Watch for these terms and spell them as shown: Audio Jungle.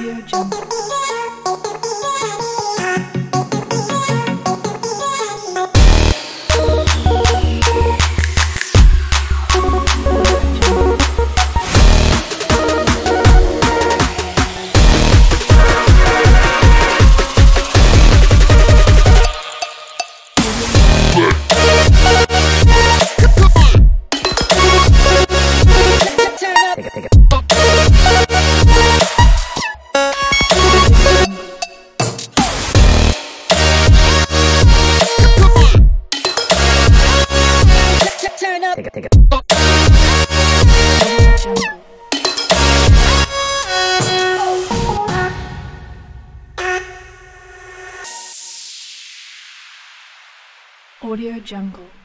Audio Jungle. Audio Jungle.